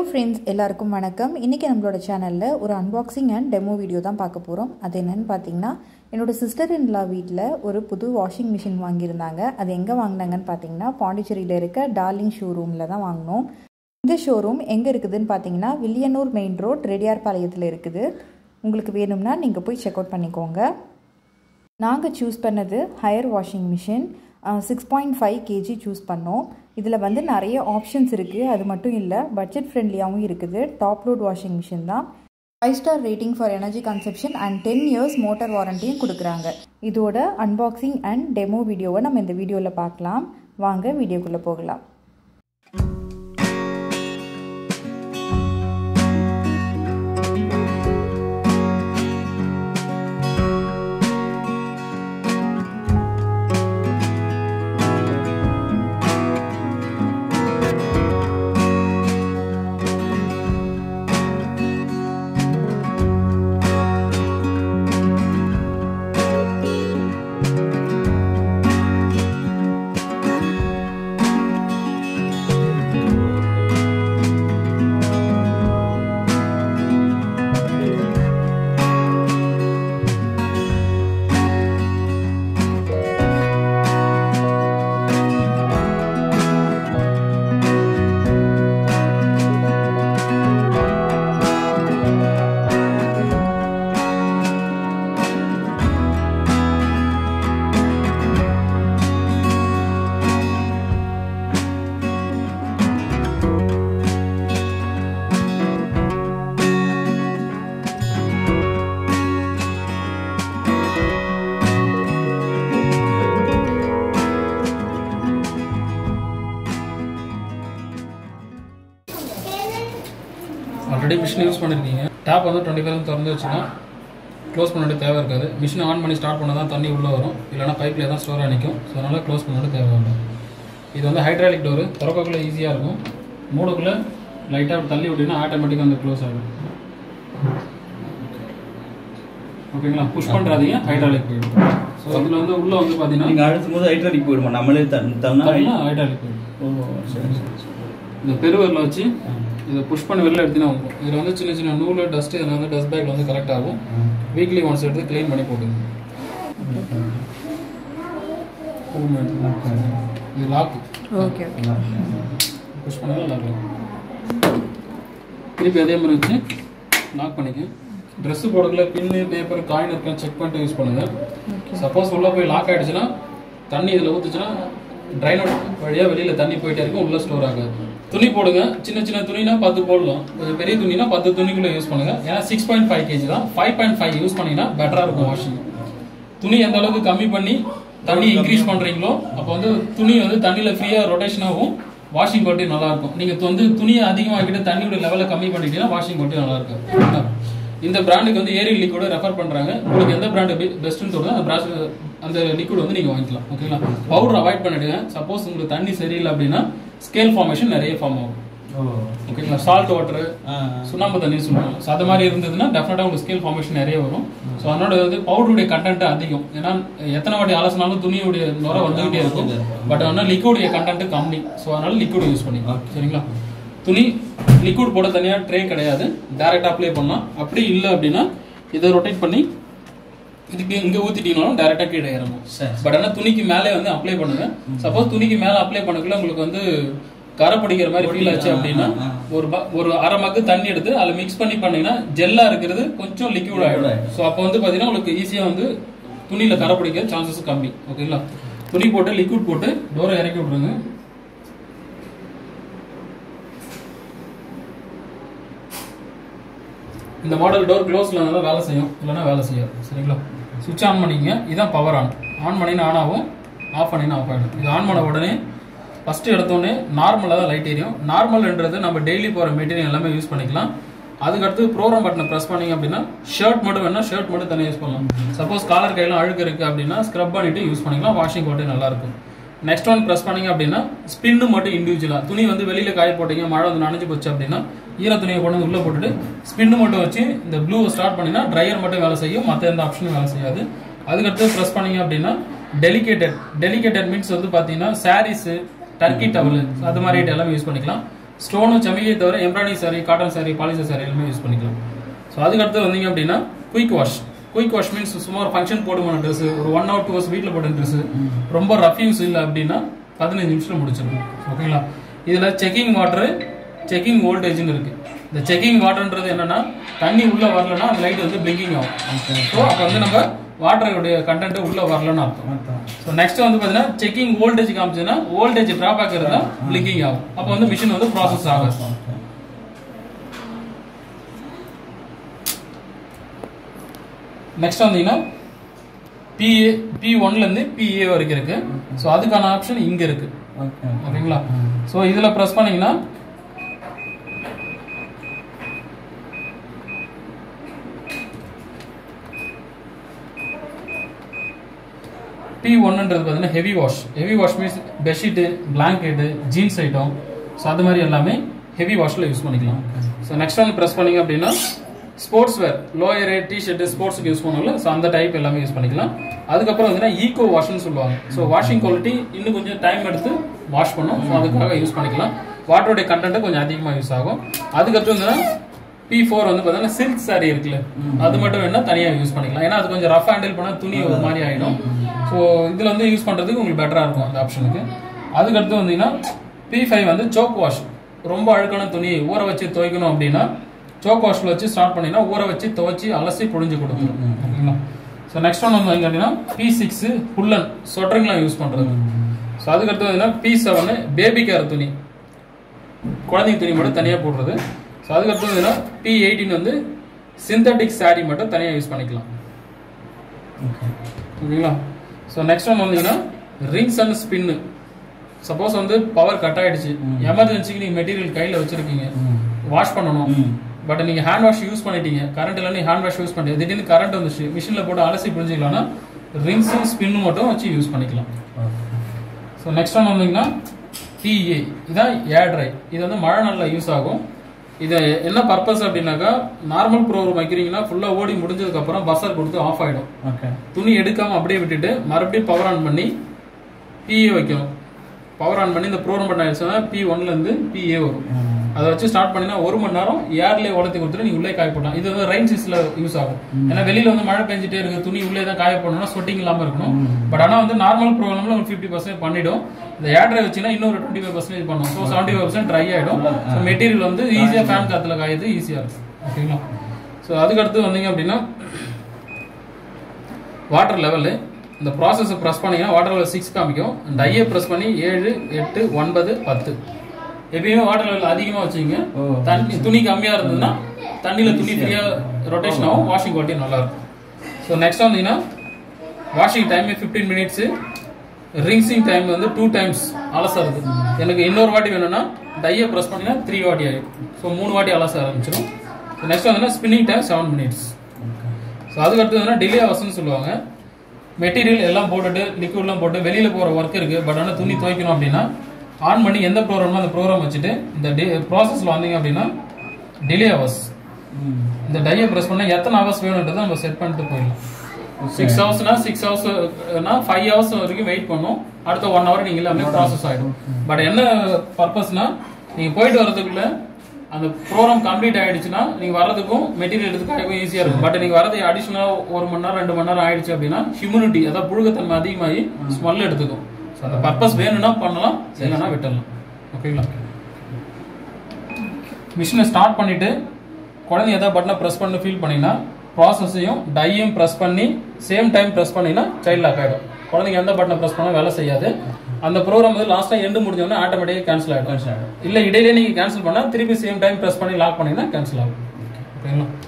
Hello friends, எல்லாருக்கும் வணக்கம். இன்னைக்கு நம்மளோட சேனல்ல ஒரு unboxing and demo video தான் பார்க்க போறோம். அது என்னன்னு பாத்தீங்கன்னா என்னோட சிஸ்டர் இன் லா வீட்ல ஒரு புது வாஷிங் machine வாங்கிருந்தாங்க. அது எங்க வாங்குனாங்கன்னு பாத்தீங்கன்னா பாண்டிச்சேரியில இருக்க டார்லிங் ஷோரூம்ல தான் வாங்குனோம். இந்த ஷோரூம் எங்க இருக்குதுன்னு பாத்தீங்கன்னா வில்லியனூர் மெயின் ரோட் ரெடியார் பாளையத்துல இருக்குது. உங்களுக்கு வேணும்னா நீங்க போய் செக் அவுட் பண்ணிக்கோங்க. நாங்க சூஸ் பண்ணது Haier washing machine 6.5 kg choose பண்ணோம். இதில் வந்து நிறைய ஆப்ஷன்ஸ் இருக்குது. அது மட்டும் இல்லை, பட்ஜெட் ஃப்ரெண்ட்லியாகவும் இருக்குது. டாப் லோட் வாஷிங் மிஷின் தான். 5-star rating for energy consumption and 10 years motor வாரண்டியும் கொடுக்குறாங்க. இதோட அன்பாக்சிங் அண்ட் டெமோ வீடியோவை நம்ம இந்த வீடியோவில் பார்க்கலாம். வாங்க வீடியோக்குள்ளே போகலாம். Already machine use பண்ணிருக்கீங்க. Tap வந்து 25 திறந்து வச்சினா க்ளோஸ் பண்ண வேண்டிய தேவை இருக்காது. மிஷின் ஆன் பண்ணி ஸ்டார்ட் பண்ணா தான் தண்ணி உள்ள வரும். இல்லனா பைப்ல தான் ஸ்டோர் ஆனிக்கும். சோ அதனால க்ளோஸ் பண்ண வேண்டிய தேவை இல்லை. இது வந்து ஹைட்ராலிக் டோர். திறக்கக்குள்ள ஈஸியா இருக்கும். மூடக்குள்ள லைட்டா தள்ளி விட்டீனா ஆட்டோமேட்டிக்கா அந்த க்ளோஸ் ஆகும். ஓகேங்களா? புஷ் பண்றாதீங்க, ஹைட்ராலிக் போயிடும். சோ அதுல வந்து உள்ள வந்து பாத்தீங்கன்னா நீங்க அழுத்தும்போது ஹைட்ராலிக் போயிடுமா? நம்மளே தள்ளனா ஹைட்ராலிக் போயிடும். ஓ சரி சரி. இந்த பெருவர்ல வச்சு இதை புஷ் பண்ணி வெளில எடுத்துனா வரும். இதில் வந்து சின்ன சின்ன நூலு டஸ்ட் இதில் வந்து டஸ்ட் பேக்கில் வந்து கலெக்ட் ஆகும். வீக்லி ஒன்ஸ் எடுத்து க்ளீன் பண்ணி போட்டுங்க. இது லாக்கு. ஓகே புஷ் பண்ணாலும் லாக் ஆகும். திருப்பி அதே மாதிரி வச்சு லாக் பண்ணிக்க. ட்ரெஸ்ஸு போடுறதுல பின்னு பேப்பர் காயின் இருக்கலாம், செக் பண்ணிட்டு யூஸ் பண்ணுங்கள். சப்போஸ் உள்ளே போய் லாக் ஆகிடுச்சுன்னா தண்ணி இதில் ஊற்றுச்சுன்னா ட்ரைன் வழியாக வெளியில் தண்ணி போயிட்டே இருக்கும், உள்ளே ஸ்டோர் ஆகாது. துணி போடுங்க. சின்ன சின்ன துணினா 10 போடலாம். கொஞ்சம் பெரிய துணினா 10 துணிக்குள்ள யூஸ் பண்ணுங்க. ஏன்னா 6.5 kg தான். 5.5 யூஸ் பண்ணீங்கன்னா பெட்டரா இருக்கும் வாஷிங். துணி எந்த அளவுக்கு கம்மி பண்ணி தண்ணி இன்க்ரீஸ் பண்றீங்களோ அப்போ வந்து துணி வந்து தண்ணியில ஃப்ரீயா ரொட்டேஷன் ஆகும். வாஷிங் குவாலிட்டி நல்லா இருக்கும். நீங்க வந்து துணியை அதிகமாகிட்டு தண்ணியோட லெவலை கம்மி பண்ணிட்டீங்கன்னா வாஷிங் குவாலிட்டி நல்லா இருக்கும். இந்த பிராண்டுக்கு வந்து ஏரி லிக்விட ரெஃபர் பண்றாங்க. உங்களுக்கு எந்த பிராண்டு பெஸ்ட்னு சொல்லுங்க, அந்த லிக்விட் வந்து நீங்க வாங்கிக்கலாம். ஓகேங்களா? பவுடர் அவாய்ட் பண்ணிடுங்க. சப்போஸ் உங்களுக்கு தண்ணி சரியில்லை அப்படின்னா ஸ்கேல் ஃபார்மேஷன் நிறைய ஃபார்ம் ஆகும். ஓகேங்களா? சால்ட் வாட்டர் சுண்ணாம்பு தண்ணி சொல்லுவாங்க. ஸோ அது மாதிரி இருந்ததுன்னா டெஃபினட்டாக உங்களுக்கு ஸ்கேல் ஃபார்மேஷன் நிறைய வரும். ஸோ அதனோட வந்து பவுடருடைய கண்டென்ட் அதிகம். ஏன்னா எத்தனை வாட்டி அலசினாலும் துணியுடைய நுர வந்துகிட்டே இருக்கும். பட் ஆனால் லிக்விடைய கண்டென்ட் கம்மி. ஸோ அதனால லிக்விட் யூஸ் பண்ணிக்கலாம். சரிங்களா? துணி லிக்விட் போட தனியாக ட்ரே கிடையாது, டேரெக்டாக அப்ளை பண்ணலாம். அப்படி இல்லை அப்படின்னா இதை ரொட்டேட் பண்ணி இதுக்கு இங்கே ஊற்றிட்டீங்கனாலும் டேரெக்டாக கீழே இறங்கும். பட் ஆனால் துணிக்கு மேலே வந்து அப்ளை பண்ணுங்க. சப்போஸ் துணிக்கு மேலே அப்ளை பண்ணக்குள்ள உங்களுக்கு வந்து கரை பிடிக்கிற மாதிரி ஃபீல் ஆச்சு அப்படின்னா ஒரு அரை மக்கு தண்ணி எடுத்து அதில் மிக்ஸ் பண்ணி பண்ணிங்கன்னா ஜெல்லாக இருக்கிறது கொஞ்சம் லிக்விட் ஆகிடும். ஸோ அப்போ வந்து பார்த்தீங்கன்னா உங்களுக்கு ஈஸியாக வந்து துணியில் கரை பிடிக்கிற சான்சஸ் கம்மி. ஓகேங்களா? துணி போட்டு லிக்விட் போட்டு டோரை இறக்கி விட்ருங்க. இந்த மாடல் டோர் க்ளோஸில் இருந்தால் வேலை செய்யும், இல்லைன்னா வேலை செய்யாது. சரிங்களா? சுவிட்ச் ஆன் பண்ணிக்கங்க. இதுதான் பவர் ஆன். ஆன் பண்ணினா ஆன் ஆகும், ஆஃப் பண்ணினா ஆஃப் ஆகிடும். இது ஆன் பண்ண உடனே ஃபஸ்ட்டு எடுத்தோடனே நார்மலாக தான் லைட் எரியும். நார்மல்ன்றது நம்ம டெய்லி போகிற மெட்டீரியல் எல்லாமே யூஸ் பண்ணிக்கலாம். அதுக்கடுத்து ப்ரோக்ராம் பட்டனை ப்ரெஸ் பண்ணிங்க அப்படின்னா ஷர்ட் மட்டும் வேணா ஷர்ட் மட்டும் தனியாக யூஸ் பண்ணலாம். சப்போஸ் காலர் கையெல்லாம் அழுக்கு இருக்குது அப்படின்னா ஸ்க்ரப் பண்ணிவிட்டு யூஸ் பண்ணிக்கலாம். வாஷிங் வாட்டர் நல்லாயிருக்கும். நெக்ஸ்ட் ஒன் ப்ரெஸ் பண்ணிங்க அப்படின்னா ஸ்பின்னு மட்டும் இண்டிவிஜுவலாக துணி வந்து வெளியில் காய போட்டீங்க, மழை வந்து நனைஞ்சு போச்சு அப்படின்னா ஈர துணியை கொண்டு வந்து உள்ளே போட்டுட்டு ஸ்பின்னு மட்டும் வச்சு இந்த ப்ளூவை ஸ்டார்ட் பண்ணிங்கன்னா ட்ரையர் மட்டும் வேலை செய்யும், மற்ற எந்த ஆப்ஷனும் வேலை செய்யாது. அதுக்கடுத்து ப்ரெஸ் பண்ணிங்க அப்படின்னா டெலிகேட்டட் மீன்ஸ் வந்து பார்த்தீங்கன்னா சாரீஸு, டர்க்கி டவலு, அது மாதிரி எல்லாமே யூஸ் பண்ணிக்கலாம். Stone chamiye thora embroidery saree, cotton saree, polyester saree elme use panikalam. So adukadutha vandinga appadina quick wash. Quick wash means summa function podumana dress, 1 or 2 hours veetla podan dress, romba rough use illa appadina 15 nimisham mudichirum. Okay la. Idhula checking water, checking voltage nu irukku. The checking water endradhu enna na thanni ulla varala na light vandu blinking agum. So appo vandu nama water ude content ulla varala na artham. So next vandu padina checking voltage kaamichana voltage drop aagirada blinking agum. Appo vandu machine vandu process agum. Next vandu ina P1 la irundhu PA varaiku irukku. So adukana option inga irukku. Okay okayla. So idhula press pannina P1 is heavy wash. Heavy wash means bed sheet, blanket, jeans item. So that means heavy wash use. So next one press sportswear, lower rate t-shirt, sports use. So that type use. That is eco wash. So washing quality in time wash. So that use. Water content use. That P4 is silk saree. That is use. That is rough handle. So this is use better option. P5 is choke wash. ரொம்ப அழுக்கான துணி ஊற வச்சு துவைக்கணும் அப்படினா choke wash ல வச்சு start பண்ணினா ஊற வச்சு துவைச்சி அலசி புழிஞ்சு கொடுக்கும். சோ நெக்ஸ்ட் ஒன் வந்து என்னன்னா P6 புல்லன் ஸ்வெட்டர்ங்கள யூஸ் பண்றது. சோ அதுக்கு அடுத்து என்னன்னா P7 பேபி கேர் துணி. குழந்தை துணி மட்டும் தனியா போடுறது. சோ அதுக்கு அடுத்து என்னன்னா P18 வந்து சிந்தட்டிக் saree மட்டும் தனியா யூஸ் பண்ணிக்கலாம். ஓகேங்களா? So next one on rings and spin. Suppose on the power cut emergency material kaila wash but you hand wash use current hand wash use current on the machine la rings and spin use. So next one on TA. This is air dry. This is mara use this purpose normal pro full ஓடி முடிஞ்சதுக்கு அப்புறம் buzzer கொடுத்து of ஆயிடும். துணி எடுக்காம அப்படியே விட்டுட்டு மறுபடியும் பவர் ஆன் பண்ணி PA வைக்கணும். பவர் ஆன் பண்ணி இந்த ப்ரோக்ராம் பண்ண ஆயிடுச்சுனா P1 ல இருந்து PA வரும். அத வச்சு ஸ்டார்ட் பண்ணினா 1 மணி நேரம் ஏர்லயே உலத்தி கொடுத்து நீ உள்ளே காய போடலாம். இது வந்து ரெயின் சீஸ்ல யூஸ் ஆகும். ஏன்னா வெளியில வந்து மழை பெஞ்சிட்டே இருக்கு துணி உள்ளே தான் காய போடணும்னா ஸ்வெட்டிங் இல்லாம இருக்கணும். பட் ஆனா வந்து நார்மல் ப்ரோக்ராம்ல 50% பண்ணிடும். The air dry vechina innoru 25% pannom so 75% dry aidum. So material vandu easy fan kathula kaayudhu easy ah irukum. Okayla. So adukku aduthu vandinga appadina water level the process press pannina water level 6 kaamikum dye press panni 7 8 9 10. எப்பயுமே water level adhigama vechinga thanni thuni kammiya irundhuna thannila thuni free rotation agum washing quality nalla irukum. So next vandina washing time 15 minutes rinsing time 2 times அலசறது. எனக்கு இன்னொரு வாட்டி வேணும்னா டைய press பண்ணினா 3 வாட்டி ஆகும். So 3 வாட்டி அலச ஆரம்பிச்சிரும். நெக்ஸ்ட் வந்து ஸ்பின்னிங் டைம் 7 minutes. சோ அதுக்கு அடுத்து டிலே அவர்ஸ்னு சொல்லுவாங்க. மெட்டீரியல் எல்லாம் போட்டுட்டு லிக்விட்லாம் போட்டு வெளியில போற வர்க் இருக்கு. பட் ஆனா துணி துவைக்கணும் அப்படினா ஆன் பண்ணி எந்த ப்ரோக்ராமோ அந்த ப்ரோக்ராம் வச்சிட்டு இந்த processல வந்தீங்க அப்படினா டிலே அவர்ஸ். இந்த டைய பிரஸ் பண்ணா எத்தனை அவர்ஸ் வேணும்ன்றத நம்ம செட் பண்ணிட்டு போயிடலாம். 6 hours na 6 hours na 5 hours varaikum wait pannom adutha 1 hour neenga ellame process aidum. But enna purpose na neenga poidu varadhukku and the program complete aidichuna neenga varadhukkum material edukkum easy ah irukum. But neenga varadhu additional 1 manner 2 manner aidichu appadina humidity adha pulukathan adhigamayi smell eduthukum. So the purpose venuna pannalam illa na vittalam. Okay la. Machine start pannite kodai edha button press pannu feel pannina process dye press panni same time press pannina child lock aidum. kodinga endha button press panna vela seiyadhu. And the program last time end mudinjona automatically cancel aidum. illa idile neenga cancel panna thirupi same time press panni lock pannina cancel agum. Okay.